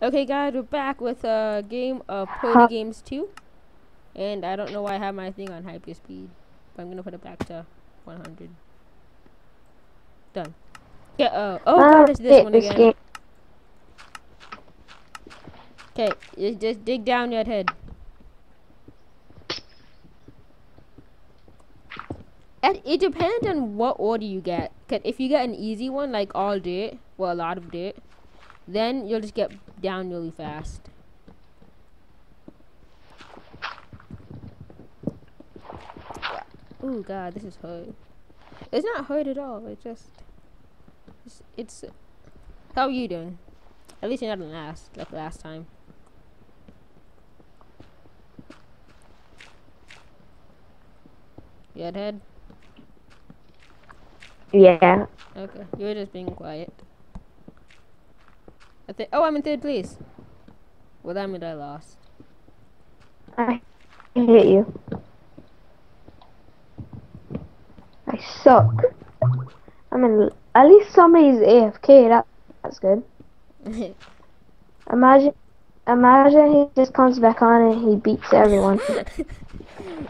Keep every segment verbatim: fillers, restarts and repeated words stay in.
Okay, guys, we're back with a game of Party Games two. And I don't know why I have my thing on hyper speed, but I'm gonna put it back to one hundred. Done. Yeah. Uh, oh, what is this one again? Okay, just dig down, Redhead. And it depends on what order you get. Cause if you get an easy one, like all dirt, well, a lot of dirt, then you'll just get down really fast. Oh god, this is hard. It's not hard at all. It just, it's, it's. How are you doing? At least you're not in last, like last time. Redhead? Yeah. Okay, you were just being quiet. I think. Oh, I'm in third place. Well, that means I lost. I hate you. I suck. I mean, at least somebody's A F K. That that's good. imagine, imagine he just comes back on and he beats everyone.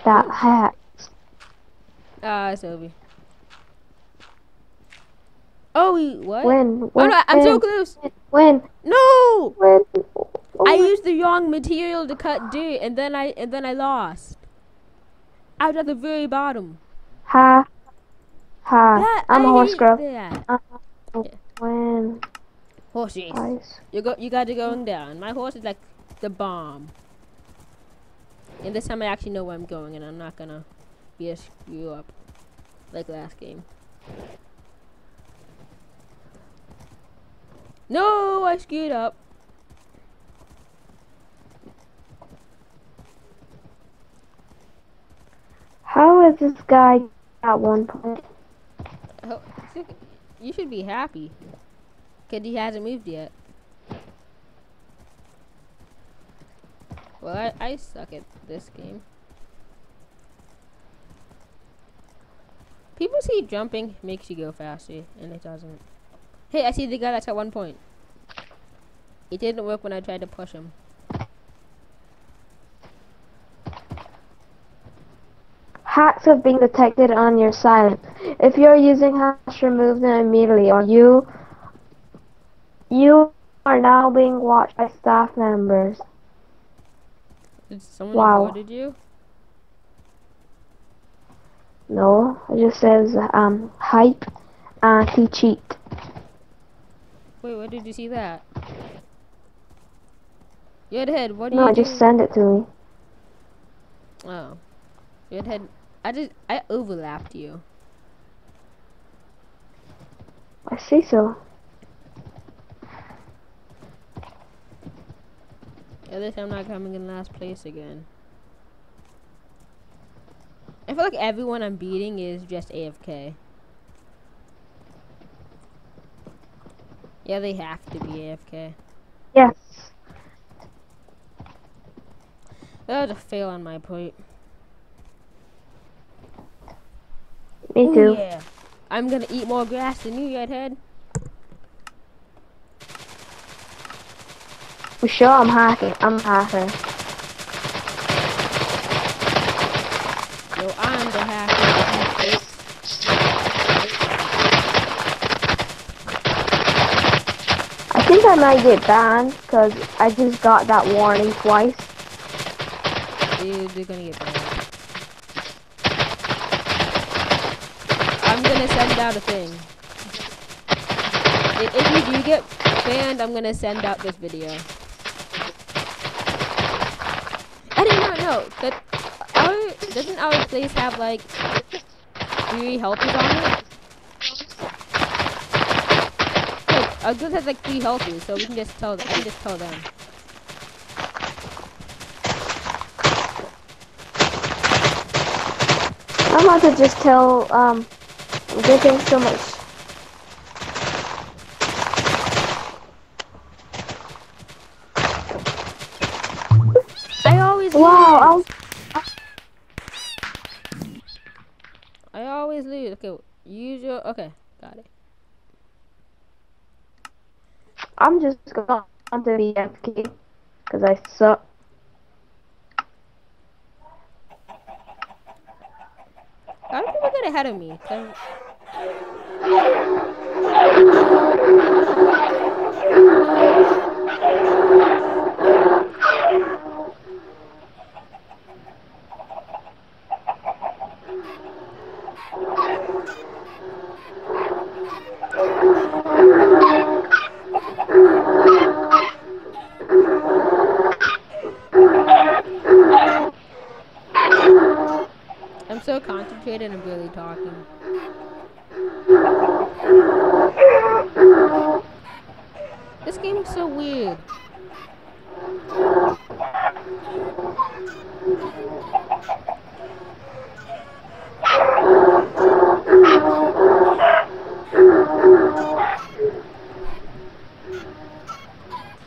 That hack. Ah, uh, it's over. Oh, we, what? When? When? Oh, no, I'm when, so close. When? No! When? Oh, I used the wrong material to cut dirt, and then I and then I lost. I was at the very bottom. Ha, ha! That, I'm I a horse girl. Uh, when? Horses. Guys. You go. You guys are going down. My horse is like the bomb. And this time I actually know where I'm going, and I'm not gonna. Yes, you up like last game. No, I screwed up. How is this guy at one point? Oh, you should be happy because he hasn't moved yet. Well, I, I suck at this game. People see jumping makes you go faster, and it doesn't. Hey, I see the guy that's at one point. It didn't work when I tried to push him. Hacks have been detected on your silent. If you're using hacks, remove them immediately, or you you are now being watched by staff members. Did someone wow. Recorded you? No, it just says um hype anti-cheat. Wait, where did you see that? Redhead, what do no, you? No, just doing? Send it to me. Oh, Redhead, I just I overlapped you. I see so. At least I'm not coming in last place again. I feel like everyone I'm beating is just A F K. Yeah, they have to be A F K. Yes. That was a fail on my plate. Me Ooh, too. Yeah. I'm gonna eat more grass than you, Redhead. For sure, I'm hacking. I'm hacking. I'm the hacker. I think I might get banned because I just got that warning twice. Dude, you're gonna get banned. I'm gonna send out a thing. If you do get banned, I'm gonna send out this video. I did not know that. Our, doesn't our place have like three healthies on it? Like, our group has like three healthies, so we can just tell them. I can just tell them. I'm about to just tell. Um, good thing so much. I always. Wow! I'll I always lose. Okay, use your. Okay, got it. I'm just gonna I'm doing the F key because I suck. How do people get ahead of me? They're... I'm so concentrated, I'm barely talking. This game is so weird.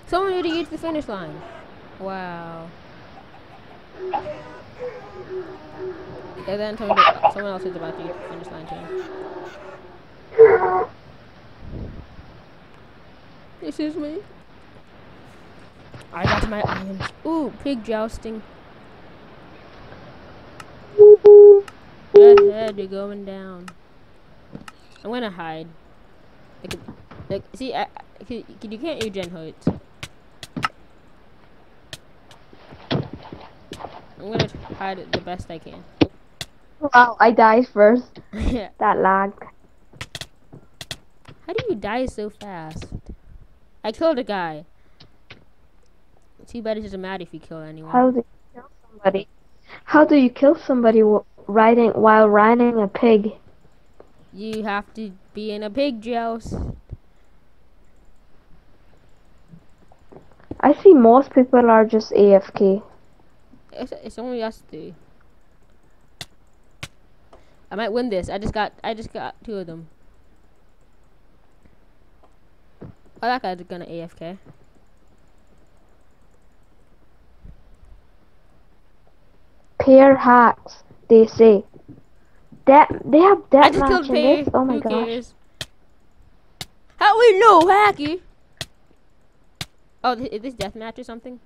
Someone already reached the finish line. Wow. And then someone else is about to reach the finish line too. Excuse me. I got my irons. Ooh, pig jousting. Redhead, you're going down. I'm gonna hide. Like, like see, I, I, you can't Eugen Hurts. I'm gonna hide it the best I can. Wow, I died first. Yeah. That lag. How do you die so fast? I killed a guy. Too bad it doesn't matter if you kill anyone. How do you kill somebody? How do you kill somebody riding while riding a pig? You have to be in a pig joust. I see most people are just A F K. It's, it's only us three. I might win this. I just got. I just got two of them. Oh, that guy's gonna A F K. Pair hacks, they say. That they have that much in this. Oh my gosh! How we know, hacky? Oh, th is this deathmatch or something?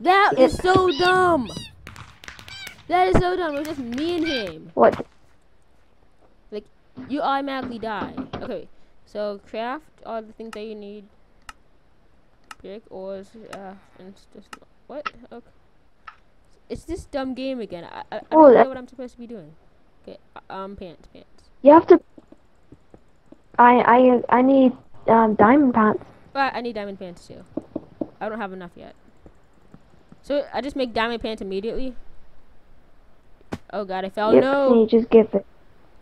That it is so dumb. That is so dumb. It was just me and him. What? Like you automatically die. Okay. So craft all the things that you need. Brick, ores, uh, and just what? Okay. It's this dumb game again. I, I, I oh, don't know what I'm supposed to be doing. Okay. Um, pants, pants. You have to. I, I, I need um diamond pants. But I need diamond pants too. I don't have enough yet. So I just make diamond pants immediately. Oh god, I fell. Yep, no. And you just give it.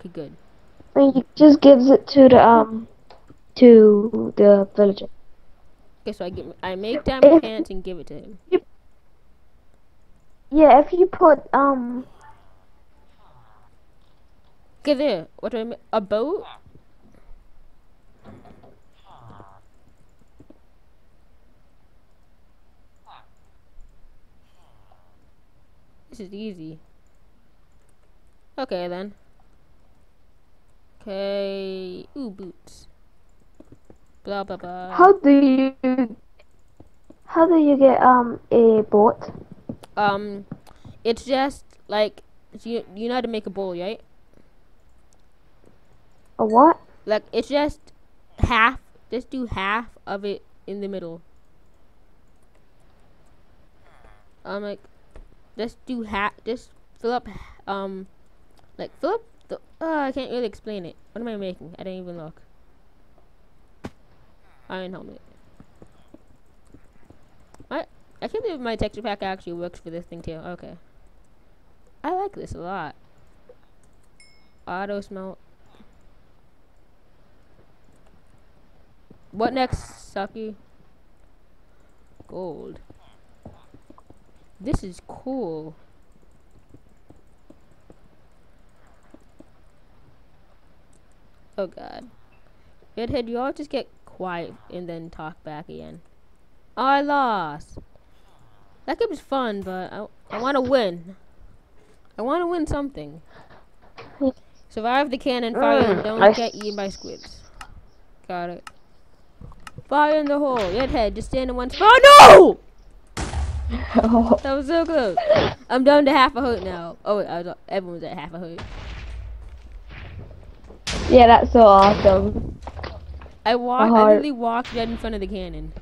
Okay, good. And he just gives it to the um to the villager. Okay, so I get I make diamond if, pants and give it to him. You, yeah, if you put um. Okay, there. What do I make? A boat. This is easy. Okay then. Okay. Ooh, boots. Blah blah blah. How do you? How do you get um a boat? Um, it's just like you you know how to make a bowl, right? A what? Like it's just half. Just do half of it in the middle. I'm like. Just do hat. Just fill up. Um, like fill up. The, uh, I can't really explain it. What am I making? I didn't even look. Iron helmet. I I can't believe my texture pack actually works for this thing too. Okay. I like this a lot. Auto smelt. What next, Sucky? Gold. This is cool. Oh god. Redhead, you all just get quiet and then talk back again. Oh, I lost. That game is fun, but I, I want to win. I want to win something. Survive the cannon fire and don't get eaten by squids. Got it. Fire in the hole. Redhead, just stand in one spot. Oh no! Oh. That was so close. I'm down to half a heart now. Oh, I was, everyone's at half a heart. Yeah, that's so awesome. I walked. I literally walked right in front of the cannon.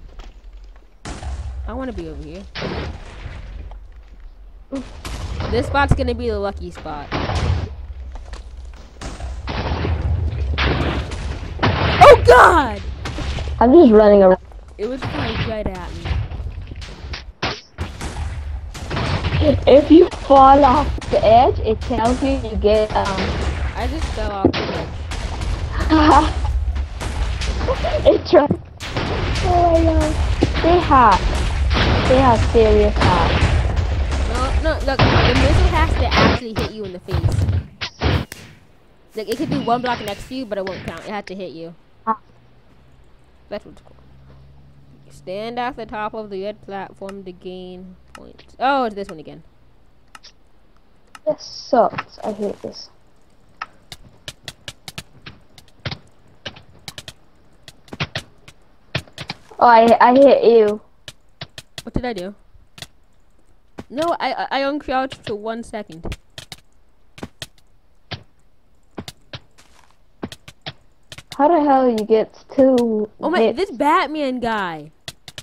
I want to be over here. This spot's gonna be the lucky spot. Oh God! I'm just running around. It was like right at me. If you fall off the edge, it tells you you get um. I just fell off the edge. It's right. Oh my God! They hack. They have serious hacks. No, look, the missile has to actually hit you in the face. Like, it could be one block next to you, but it won't count. It had to hit you. That's what's cool. Stand off the top of the red platform to gain points. Oh, it's this one again. This sucks. I hate this. Oh, I, I hit you. What did I do? No, I I uncrouched for one second. How the hell you get two? Oh my! Hits? This Batman guy,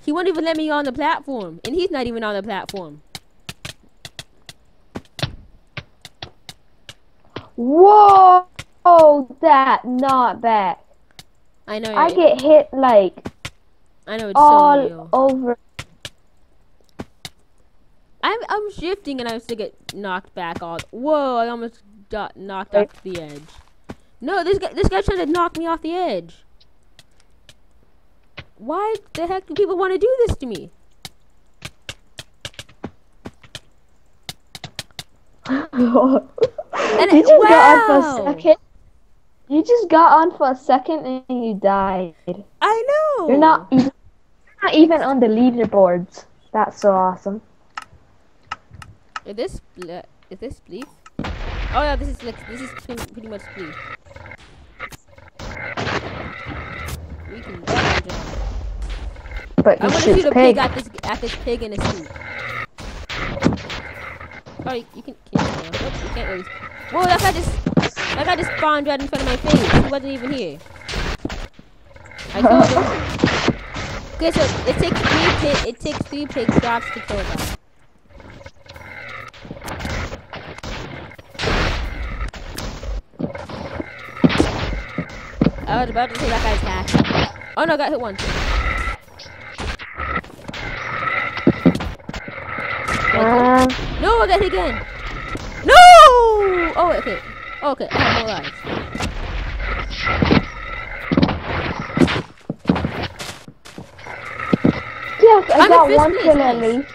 he won't even let me on the platform, and he's not even on the platform. Whoa! Oh, that not bad. I know. I get hit like. I know it's all so real. Over. I'm, I'm shifting and I still get knocked back off. Whoa, I almost got knocked off the edge. No, this guy, this guy tried to knock me off the edge. Why the heck do people want to do this to me? And you just wow. got on for a second. You just got on for a second and you died. I know. You're not even, you're not even on the leaderboards. That's so awesome. Is this uh, is this bleep? Oh yeah, this is this is pretty much bleep. We can do But I want to shoot a pig at this at this pig in a suit. Oh, you, you can. Can you, know, oops, you can't really. Whoa, that guy just that guy just spawned right in front of my face. He wasn't even here. I killed him. Okay, so it takes three pig it takes three pig shots to kill that. I was about to say that guy's hacked. Oh no, I got hit once. Uh, no, I got hit again. No! Oh, okay. Oh, okay, I have more lives. Yes, I I'm got one kill at least.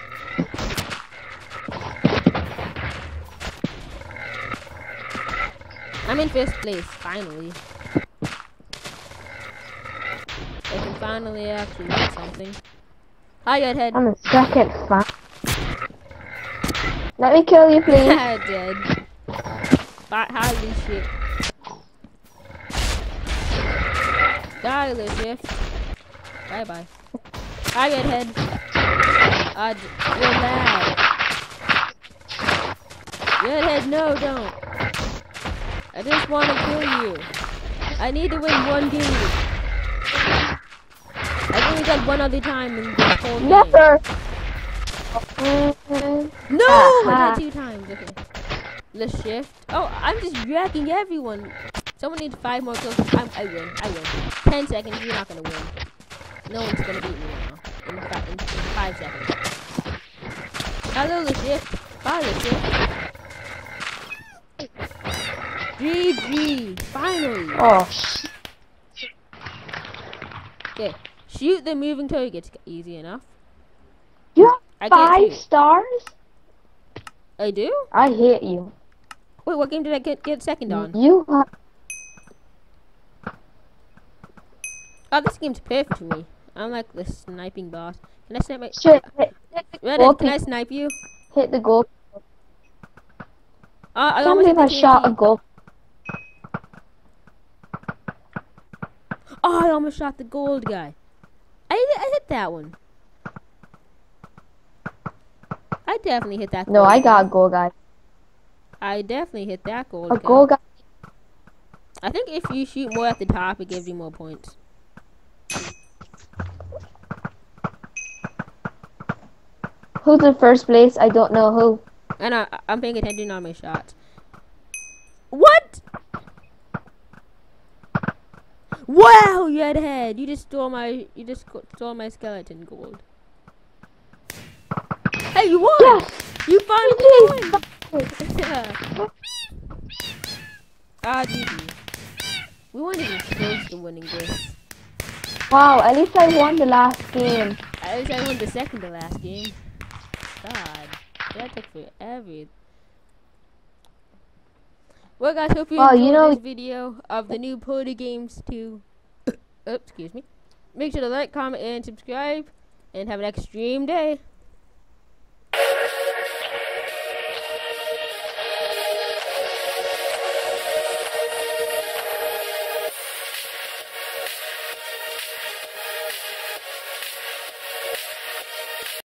I'm in first place, finally. I can finally actually do something. Hi, Redhead. I'm a second fan. Let me kill you, please. I did. But holy shit. Die, Elizabeth. Bye bye. Hi, Redhead. Uh, you're loud. Redhead, no, don't. I just want to kill you. I need to win one game. I've only got one other time in this whole Never. game. No! Uh-huh. I got two times. Okay. Let's shift. Oh, I'm just wrecking everyone. Someone needs five more kills. I'm, I win. I win. Ten seconds. You're not gonna win. No one's gonna beat me now. In, fi in five seconds. Hello, let's shift. Bye, let's shift. G G. Finally. Oh. Okay. Shoot the moving targets. Easy enough. You have I five stars? I do? I hate you. Wait, what game did I get, get second on? You have... Oh, this game's perfect for me. I'm like the sniping boss. Can I snipe my... Shit, hit, hit the Reddit, can I snipe you? Hit the goal. Uh, I can't believe I shot a goal. Oh, I almost shot the gold guy. that one. I definitely hit that goal. No, I got goal, guys. I definitely hit that goal. A guy. goal guy. I think if you shoot more at the top, it gives you more points. Who's in first place? I don't know who. And I, I'm paying attention on my shots. What? Wow, Redhead! You just stole my, you just stole my skeleton gold. Hey, you won! Yes. You finally won! Yeah. Ah, G G. We weren't even close to winning this. Wow, at least I won the last game. At least I won the second to last game. God, that took forever. Well, guys, hope you well, enjoyed you know, this video of the new Party Games two. Oops, excuse me. Make sure to like, comment, and subscribe. And have an extreme day.